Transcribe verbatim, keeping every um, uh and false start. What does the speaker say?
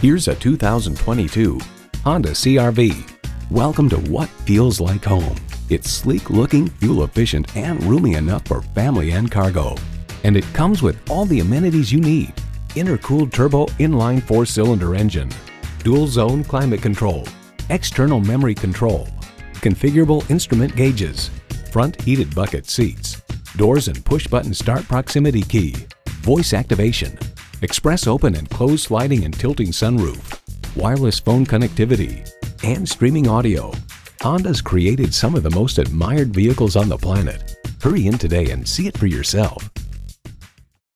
Here's a two thousand twenty-two Honda C R V. Welcome to what feels like home. It's sleek looking, fuel efficient, and roomy enough for family and cargo. And it comes with all the amenities you need. Intercooled turbo inline four-cylinder engine, dual zone climate control, external memory control, configurable instrument gauges, front heated bucket seats, doors and push-button start proximity key, voice activation, express open and closed sliding and tilting sunroof, wireless phone connectivity, and streaming audio. Honda's created some of the most admired vehicles on the planet. Hurry in today and see it for yourself.